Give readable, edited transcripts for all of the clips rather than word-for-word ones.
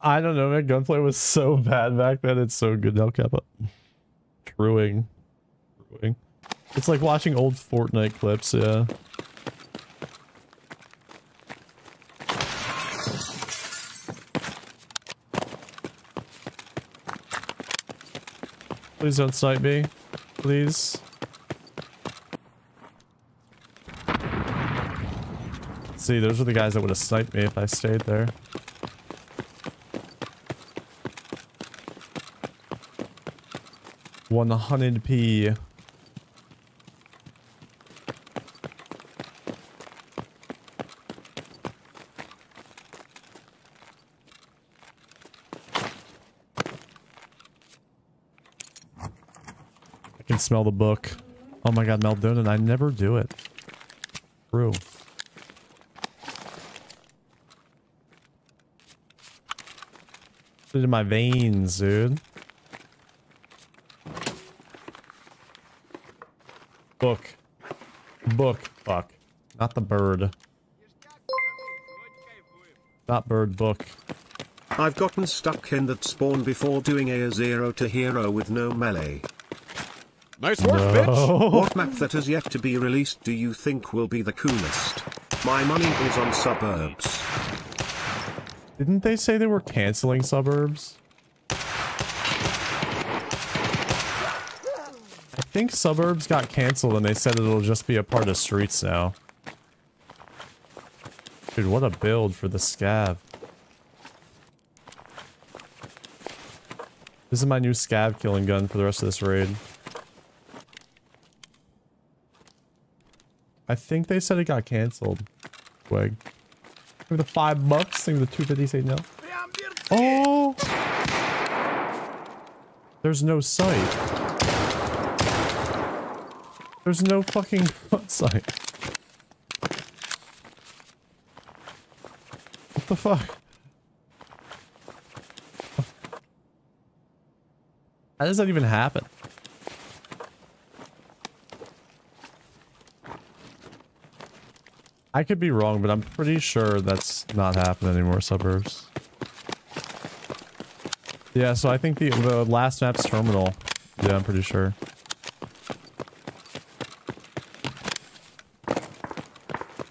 I don't know, man. Gunplay was so bad back then. It's so good now, Kappa. Truing. Truing. It's like watching old Fortnite clips, yeah. Please don't snipe me. Please. See, those are the guys that would have sniped me if I stayed there. $100p. Smell the book. Oh my god, Meldonin, I never do it. True. It's in my veins, dude. Book. Book. Fuck. Not the bird. Not bird, book. I've gotten stuck in that spawn before doing a zero to hero with no melee. Nice work, no. Bitch! What map that has yet to be released do you think will be the coolest? My money is on Suburbs. Didn't they say they were canceling Suburbs? I think Suburbs got canceled and they said it'll just be a part of Streets now. Dude, what a build for the scav. This is my new scav killing gun for the rest of this raid. I think they said it got canceled. Wig. Give me the $5. Give me the 250. Say no. Oh! There's no sight. There's no fucking sight. What the fuck? How does that even happen? I could be wrong, but I'm pretty sure that's not happening anymore, Suburbs. Yeah, so I think the last map's Terminal. Yeah, I'm pretty sure.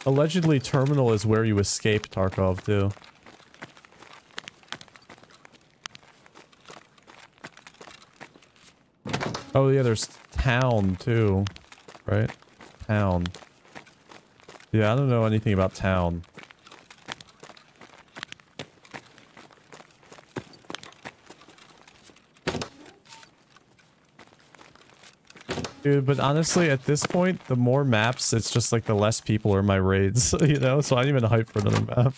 Allegedly, Terminal is where you escape Tarkov, too. Oh, yeah, there's Town, too. Right? Town. Yeah, I don't know anything about Town. Dude, but honestly, at this point, the more maps, it's just like the less people are in my raids, you know? So I ain't even hype for another map.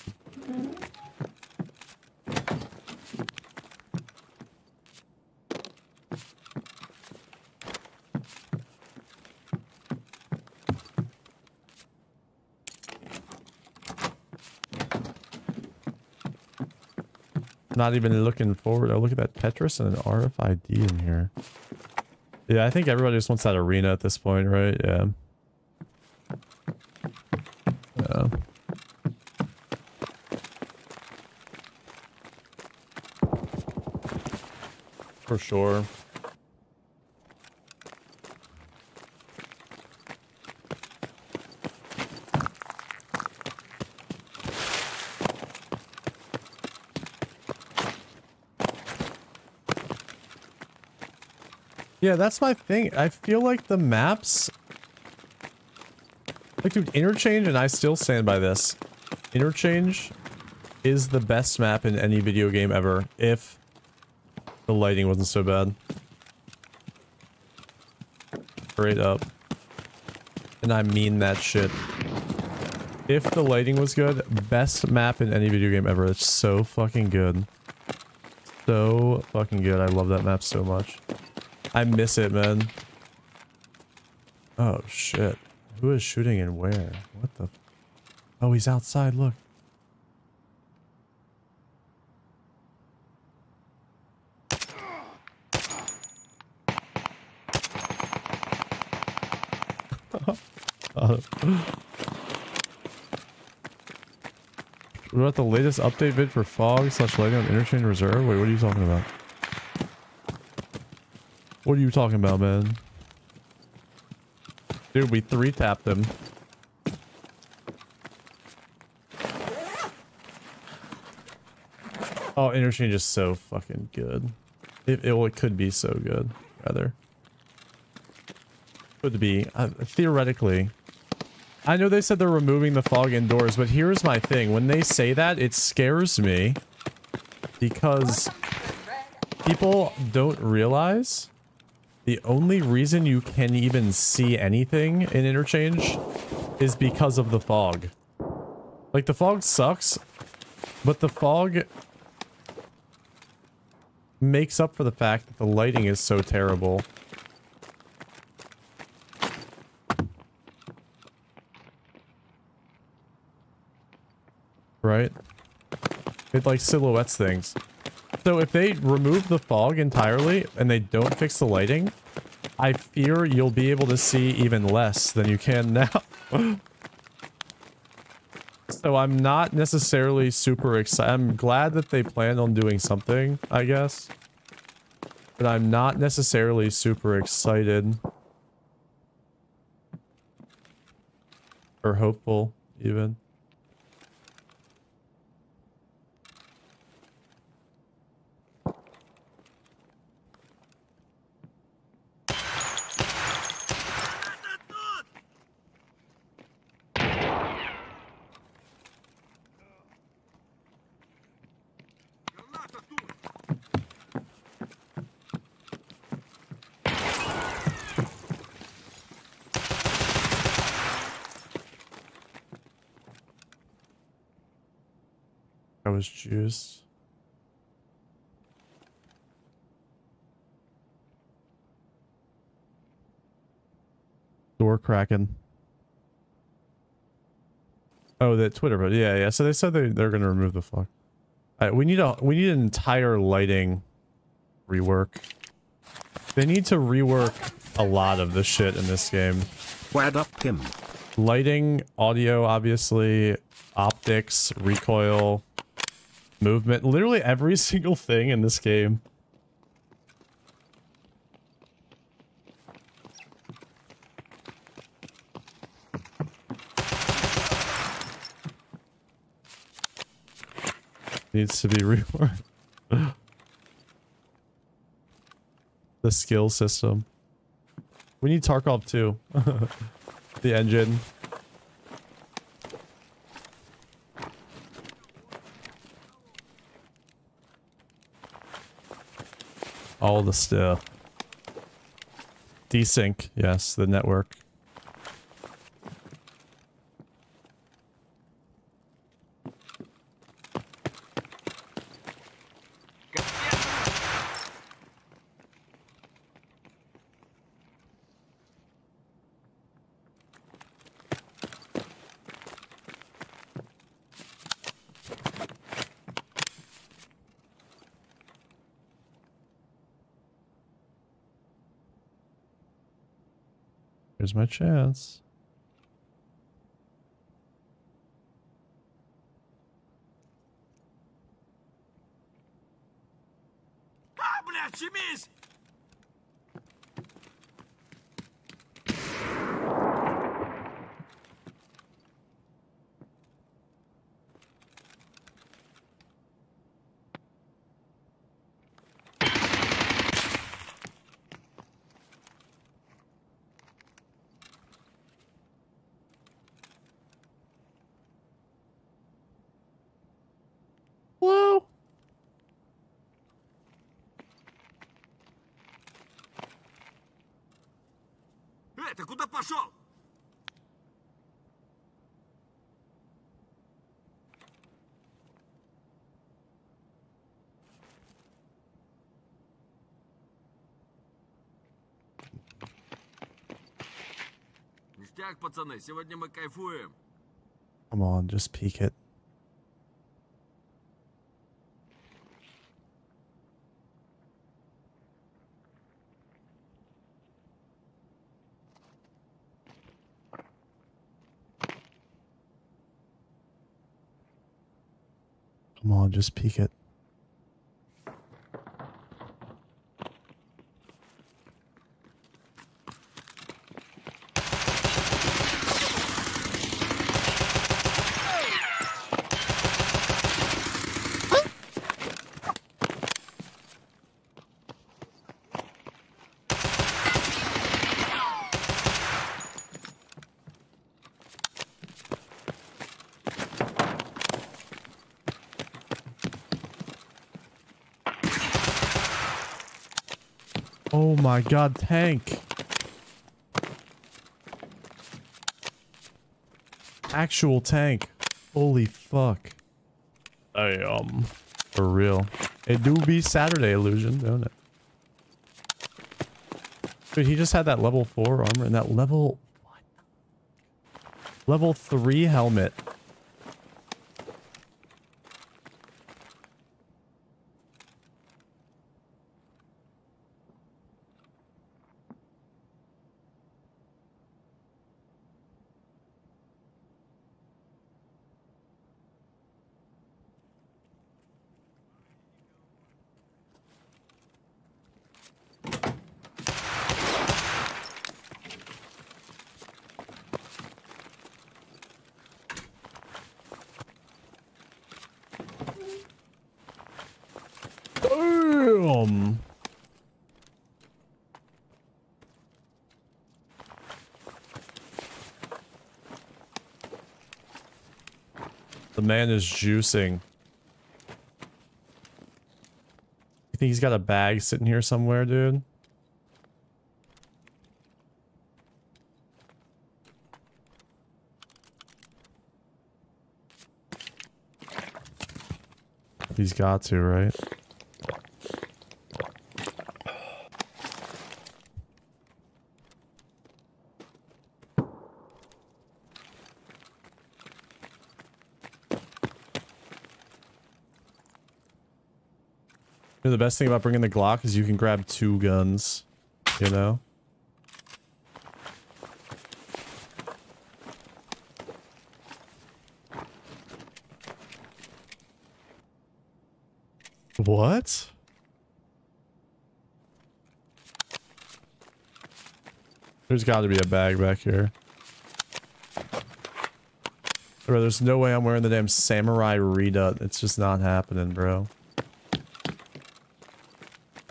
Not even looking forward. Oh, look at that Tetris and an RFID in here. Yeah, I think everybody just wants that arena at this point, right? Yeah. Yeah. For sure. Yeah, that's my thing. I feel like the maps... Like, dude, Interchange, and I still stand by this. Interchange is the best map in any video game ever, if the lighting wasn't so bad. Straight up. And I mean that shit. If the lighting was good, best map in any video game ever. It's so fucking good. So fucking good. I love that map so much. I miss it, man. Oh, shit. Who is shooting and where? What the... Oh, he's outside, look. What about the latest update vid for fog slash lighting on Interchange Reserve? Wait, what are you talking about? What are you talking about, man? Dude, we 3-tapped them. Oh, Interchange is so fucking good. It could be so good, rather. Could be. Theoretically. I know they said they're removing the fog indoors, but here's my thing. When they say that, it scares me. Because people don't realize the only reason you can even see anything in Interchange is because of the fog. Like, the fog sucks, but the fog makes up for the fact that the lighting is so terrible. Right? It like silhouettes things. So if they remove the fog entirely and they don't fix the lighting, I fear you'll be able to see even less than you can now. So I'm not necessarily super excited. I'm glad that they planned on doing something, I guess. But I'm not necessarily super excited. Or hopeful, even. Juice. Door cracking. Oh, that Twitter, but yeah. So they said they're gonna remove the fog. Right, we need an entire lighting rework. They need to rework a lot of the shit in this game. Wad up him. Lighting, audio, obviously, optics, recoil. Movement, literally every single thing in this game. Needs to be reworked. The skill system. We need Tarkov too. The engine. All the stuff. Desync, yes, the network. Here's my chance. Come on, just peek it. Come on, just peek it. Oh my God, tank. Actual tank. Holy fuck. Damn. For real. It do be Saturday illusion, don't it? Dude, he just had that level 4 armor and that level... What? Level 3 helmet. The man is juicing. You think he's got a bag sitting here somewhere, dude? He's got to, right? The best thing about bringing the Glock is you can grab 2 guns, you know? What? There's got to be a bag back here. Bro, there's no way I'm wearing the damn Samurai Redut. It's just not happening, bro.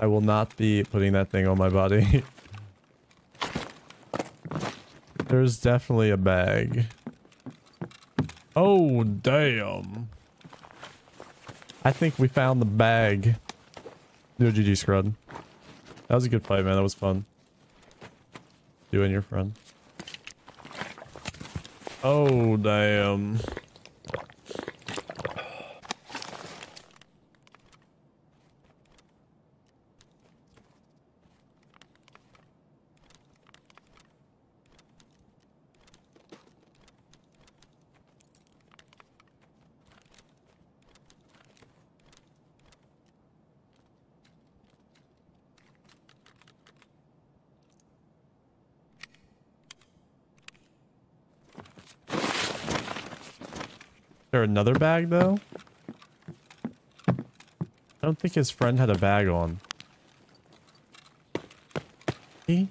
I will not be putting that thing on my body. There's definitely a bag. Oh, damn. I think we found the bag. No GG, Scrud. That was a good fight, man. That was fun. You and your friend. Oh, damn. There another bag though? I don't think his friend had a bag on. He?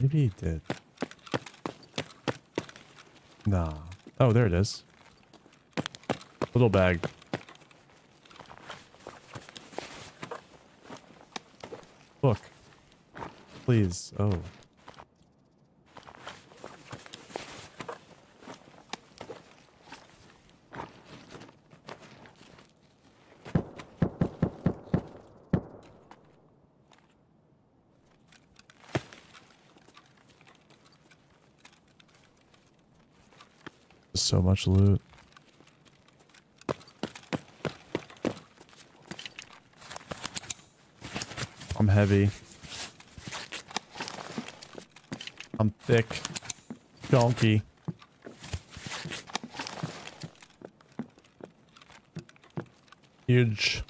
Maybe he did. Nah. Oh, there it is. Little bag. Look. Please. Oh. So much loot. I'm heavy. I'm thick. Donkey. Huge.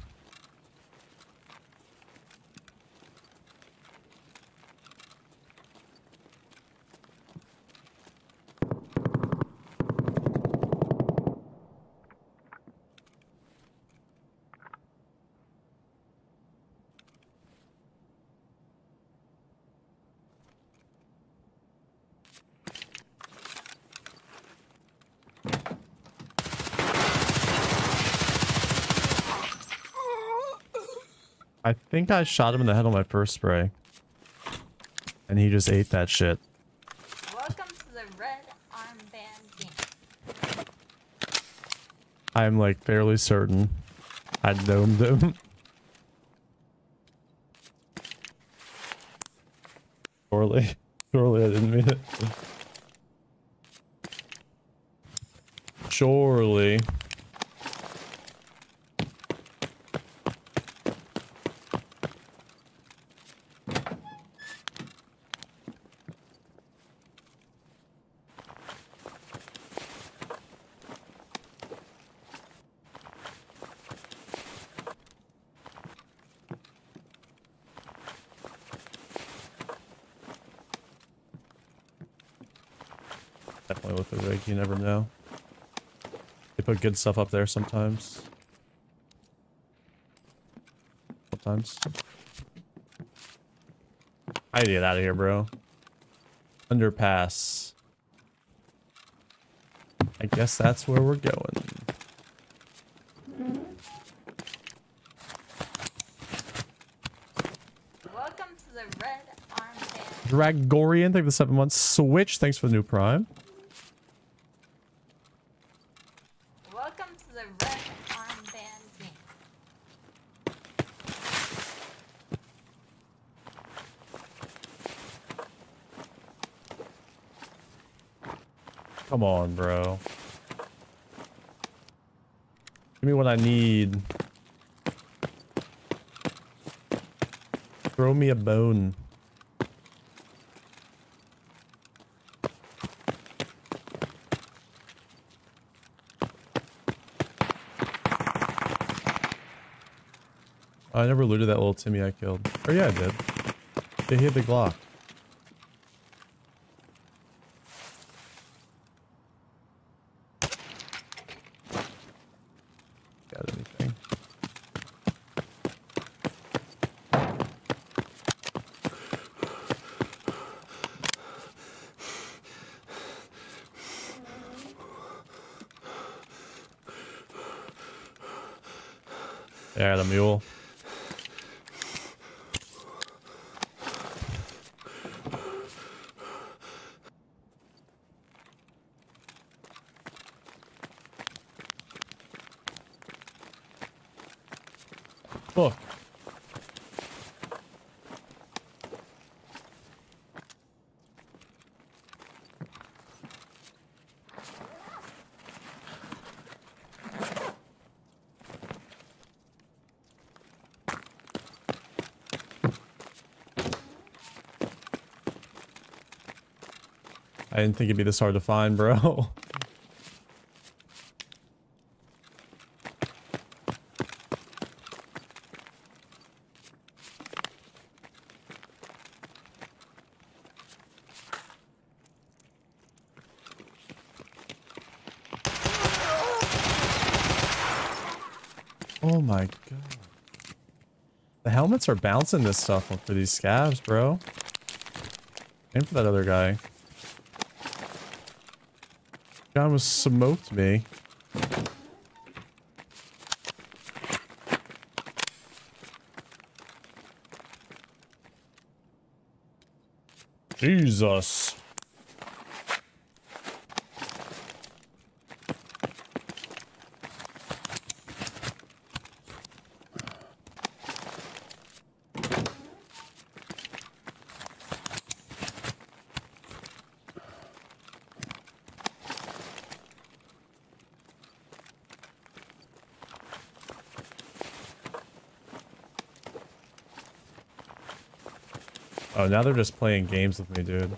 I think I shot him in the head on my first spray. And he just ate that shit. Welcome to the Red Armband game. I'm like fairly certain I domed him. Surely I didn't mean it. Surely. Definitely with the rig, you never know. They put good stuff up there sometimes. Sometimes. I need to get out of here, bro. Underpass. I guess that's where we're going. Welcome to the Red Armband. Dragorian, thank the 7 months. Switch, thanks for the new prime. Come on, bro. Give me what I need. Throw me a bone. I never looted that little Timmy I killed. Oh yeah, I did. They hit the Glock. Yeah, the mule. Look. I didn't think it'd be this hard to find, bro. Oh my god. The helmets are bouncing this stuff for these scavs, bro. And for that other guy. Guy almost smoked me. Jesus. Oh, now they're just playing games with me, dude.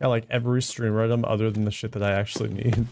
Yeah, like every streamer item other than the shit that I actually need.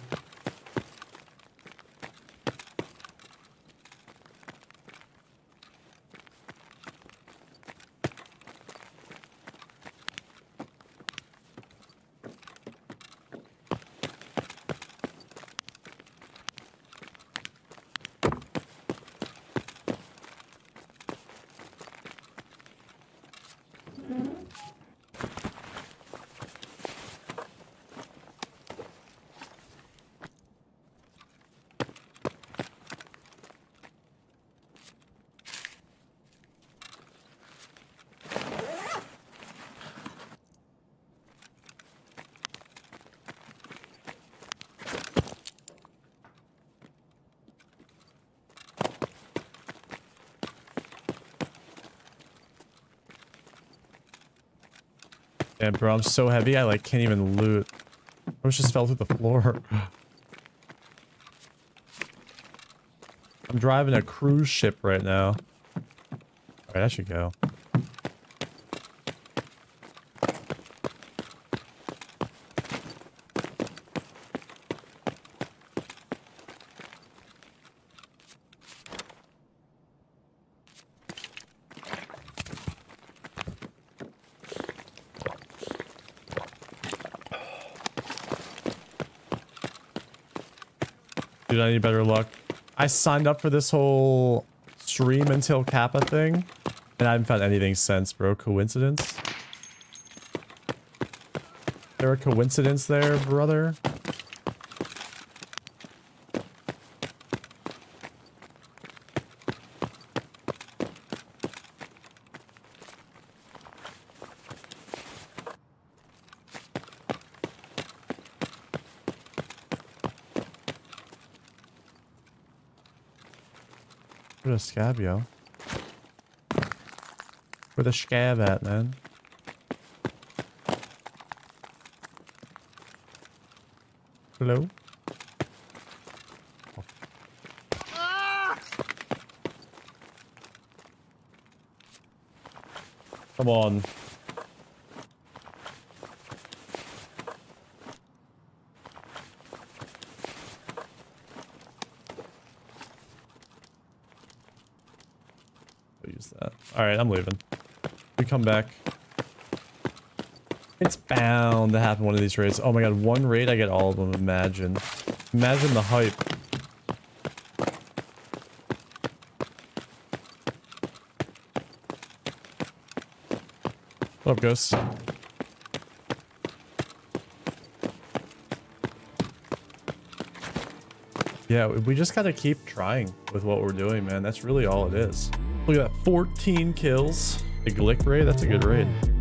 Damn, bro, I'm so heavy, I like can't even loot. I just fell through the floor. I'm driving a cruise ship right now. Alright, I should go. Dude, I need better luck. I signed up for this whole stream until Kappa thing, and I haven't found anything since, bro. Coincidence? There a coincidence there, brother? A scab, yo. Where the scab at, man? Hello? Oh. Ah! Come on. Alright, I'm leaving. We come back. It's bound to happen one of these raids. Oh my god, one raid I get all of them, imagine. Imagine the hype. What up, ghosts? Yeah, we just gotta keep trying with what we're doing, man. That's really all it is. Look at that, 14 kills. The Glick raid, that's a good raid.